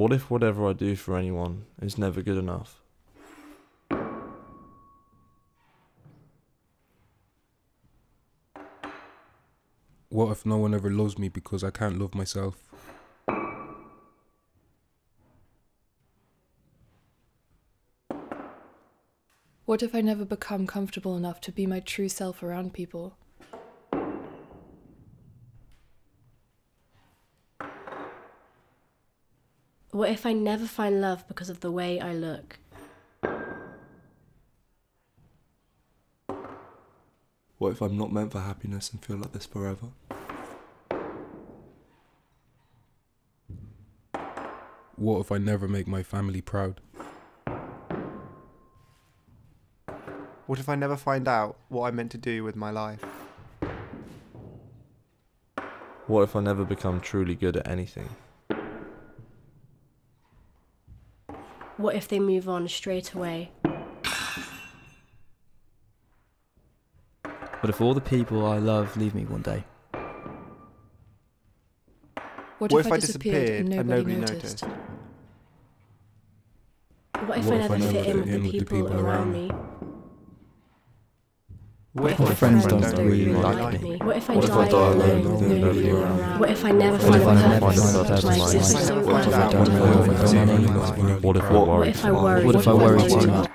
What if whatever I do for anyone is never good enough? What if no one ever loves me because I can't love myself? What if I never become comfortable enough to be my true self around people? What if I never find love because of the way I look? What if I'm not meant for happiness and feel like this forever? What if I never make my family proud? What if I never find out what I'm meant to do with my life? What if I never become truly good at anything? What if they move on straight away? What if all the people I love leave me one day? What if I disappeared and nobody noticed? What if I never fit in with the people around me? What if my friends don't really like me? What if I die alone with nobody around? What if I never find a purpose? What if I worry too much? What if I worry too much?